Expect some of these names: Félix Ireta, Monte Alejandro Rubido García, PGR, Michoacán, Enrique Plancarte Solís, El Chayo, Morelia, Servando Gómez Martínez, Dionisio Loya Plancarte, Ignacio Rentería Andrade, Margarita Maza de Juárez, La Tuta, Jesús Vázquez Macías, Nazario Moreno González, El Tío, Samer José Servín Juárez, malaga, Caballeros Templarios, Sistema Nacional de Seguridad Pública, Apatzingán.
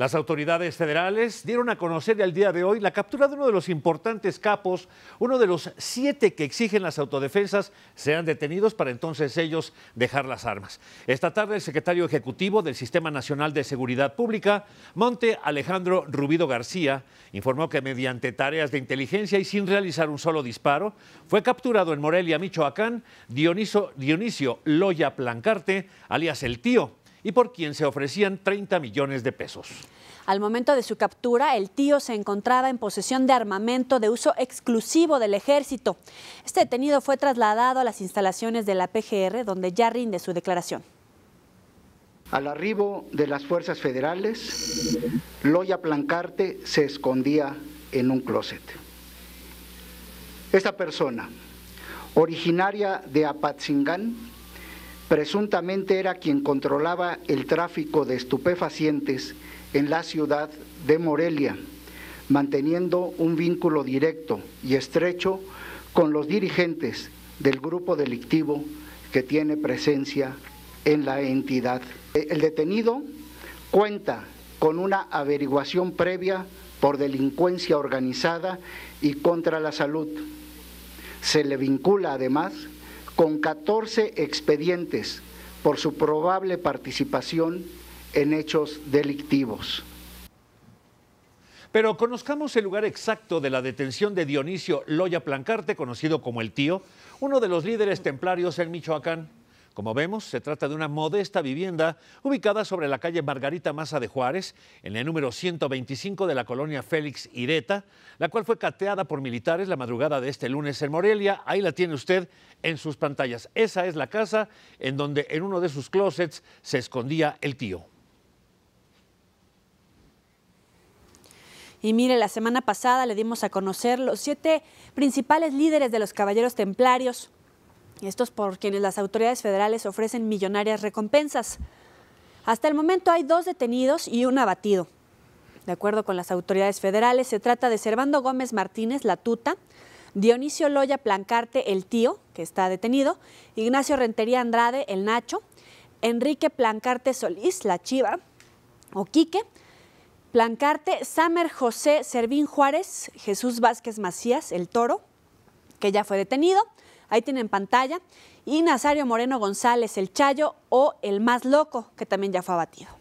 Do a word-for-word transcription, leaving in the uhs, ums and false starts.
Las autoridades federales dieron a conocer el día de hoy la captura de uno de los importantes capos, uno de los siete que exigen las autodefensas sean detenidos para entonces ellos dejar las armas. Esta tarde el secretario ejecutivo del Sistema Nacional de Seguridad Pública, Monte Alejandro Rubido García, informó que mediante tareas de inteligencia y sin realizar un solo disparo, fue capturado en Morelia, Michoacán, Dionisio, Dionisio Loya Plancarte, alias El Tío, y por quien se ofrecían treinta millones de pesos. Al momento de su captura, el tío se encontraba en posesión de armamento de uso exclusivo del Ejército. Este detenido fue trasladado a las instalaciones de la P G R, donde ya rinde su declaración. Al arribo de las fuerzas federales, Loya Plancarte se escondía en un closet. Esta persona, originaria de Apatzingán, presuntamente era quien controlaba el tráfico de estupefacientes en la ciudad de Morelia, manteniendo un vínculo directo y estrecho con los dirigentes del grupo delictivo que tiene presencia en la entidad. El detenido cuenta con una averiguación previa por delincuencia organizada y contra la salud. Se le vincula además con catorce expedientes por su probable participación en hechos delictivos. Pero conozcamos el lugar exacto de la detención de Dionisio Loya Plancarte, conocido como El Tío, uno de los líderes templarios en Michoacán. Como vemos, se trata de una modesta vivienda ubicada sobre la calle Margarita Maza de Juárez, en el número ciento veinticinco de la colonia Félix Ireta, la cual fue cateada por militares la madrugada de este lunes en Morelia. Ahí la tiene usted en sus pantallas. Esa es la casa en donde en uno de sus closets se escondía El Tío. Y mire, la semana pasada le dimos a conocer los siete principales líderes de los Caballeros Templarios, estos por quienes las autoridades federales ofrecen millonarias recompensas. Hasta el momento hay dos detenidos y un abatido. De acuerdo con las autoridades federales, se trata de Servando Gómez Martínez, La Tuta, Dionisio Loya Plancarte, El Tío, que está detenido, Ignacio Rentería Andrade, El Nacho, Enrique Plancarte Solís, La Chiva, o Quique, Plancarte, Samer José Servín Juárez, Jesús Vázquez Macías, El Toro, que ya fue detenido. Ahí tienen pantalla, y Nazario Moreno González, El Chayo, o El Más Loco, que también ya fue abatido.